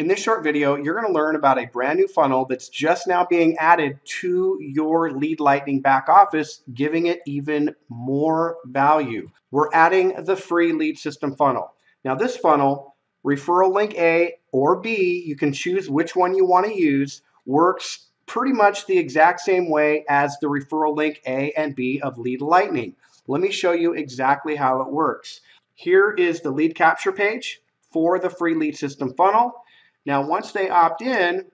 In this short video, you're going to learn about a brand new funnel that's just now being added to your Lead Lightning back office, giving it even more value. We're adding the free lead system funnel. Now this funnel, referral link A or B, you can choose which one you want to use, works pretty much the exact same way as the referral link A and B of Lead Lightning. Let me show you exactly how it works. Here is the lead capture page for the free lead system funnel. Now, once they opt in,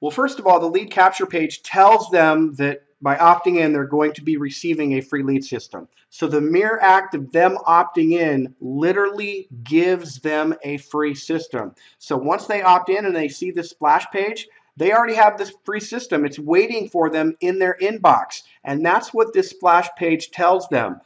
well, first of all, the lead capture page tells them that by opting in, they're going to be receiving a free lead system. So the mere act of them opting in literally gives them a free system. So once they opt in and they see this splash page, they already have this free system. It's waiting for them in their inbox. And that's what this splash page tells them.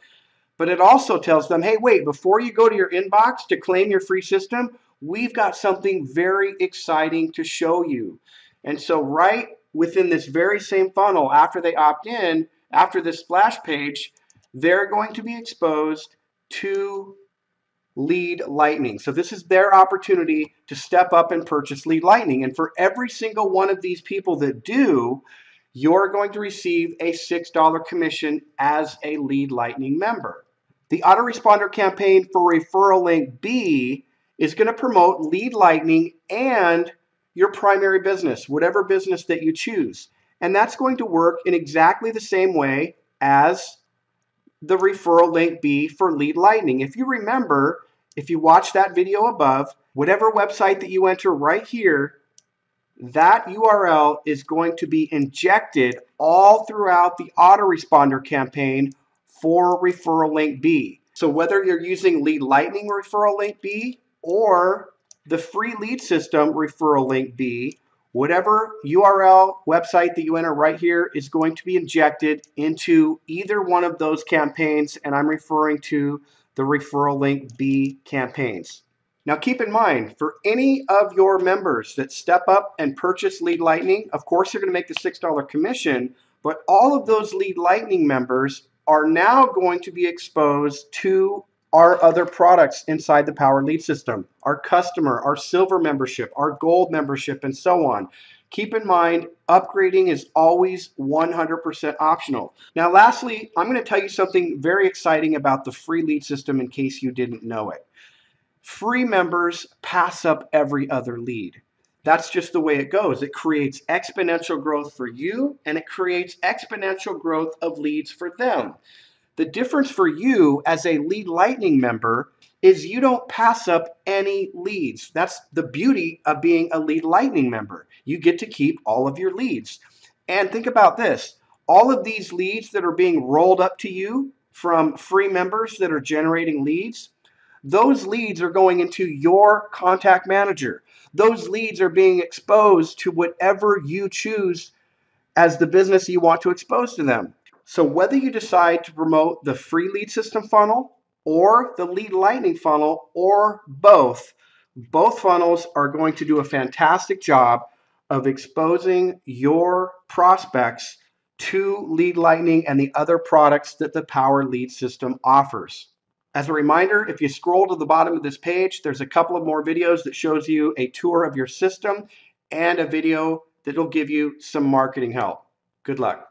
But it also tells them, hey, wait, before you go to your inbox to claim your free system, we've got something very exciting to show you. And so right within this very same funnel, after they opt in, after this splash page, they're going to be exposed to Lead Lightning. So this is their opportunity to step up and purchase Lead Lightning. And for every single one of these people that do, you're going to receive a $6 commission as a Lead Lightning member. The autoresponder campaign for referral link B is going to promote Lead Lightning and your primary business, whatever business that you choose. And that's going to work in exactly the same way as the referral link B for Lead Lightning. If you remember, if you watch that video above, whatever website that you enter right here, that URL is going to be injected all throughout the autoresponder campaign for referral link B. So whether you're using Lead Lightning referral link B or the free lead system referral link B, whatever URL website that you enter right here is going to be injected into either one of those campaigns, and I'm referring to the referral link B campaigns. Now keep in mind, for any of your members that step up and purchase Lead Lightning, of course you're going to make the $6 commission, but all of those Lead Lightning members are now going to be exposed to our other products inside the Power Lead System, our customer, our silver membership, our gold membership, and so on. Keep in mind, upgrading is always 100% optional. Now, lastly, I'm going to tell you something very exciting about the free lead system in case you didn't know it. Free members pass up every other lead. That's just the way it goes. It creates exponential growth for you, and it creates exponential growth of leads for them. The difference for you as a Lead Lightning member is you don't pass up any leads. That's the beauty of being a Lead Lightning member. You get to keep all of your leads. And think about this. All of these leads that are being rolled up to you from free members that are generating leads, those leads are going into your contact manager. Those leads are being exposed to whatever you choose as the business you want to expose to them. So whether you decide to promote the free lead system funnel or the Lead Lightning funnel or both funnels are going to do a fantastic job of exposing your prospects to Lead Lightning and the other products that the Power Lead System offers. As a reminder, if you scroll to the bottom of this page, there's a couple of more videos that shows you a tour of your system and a video that will give you some marketing help. Good luck.